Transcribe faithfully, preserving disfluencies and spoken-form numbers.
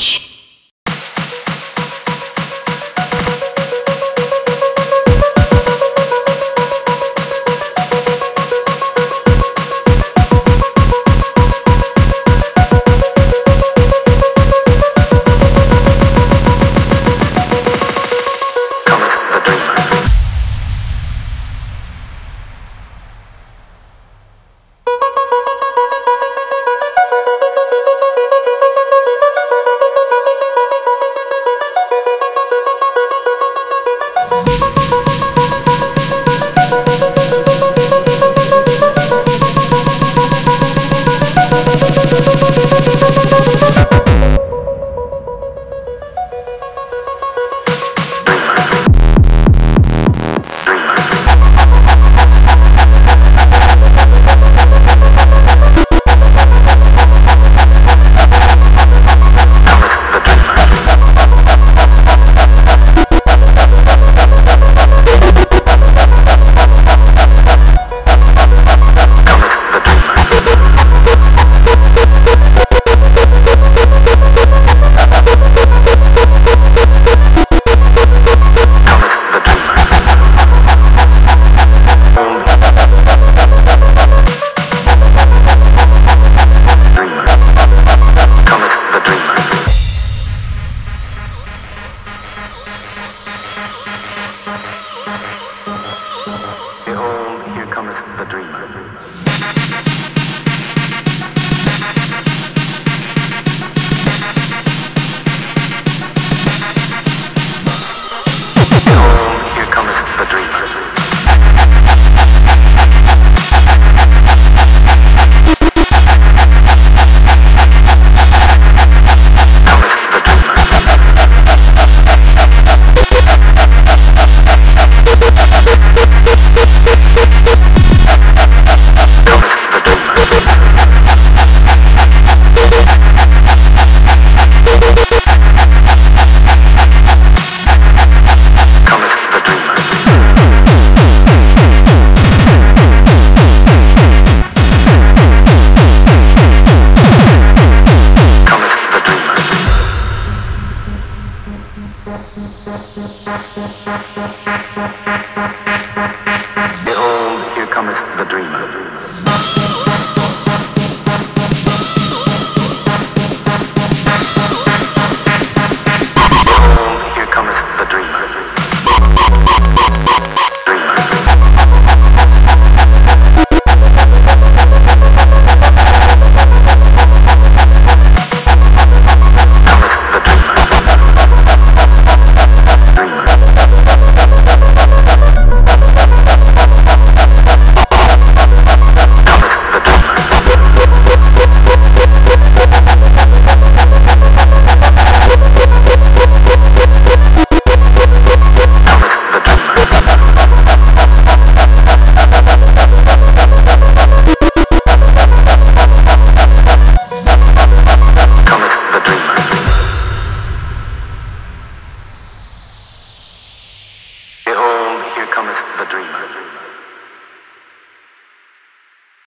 match.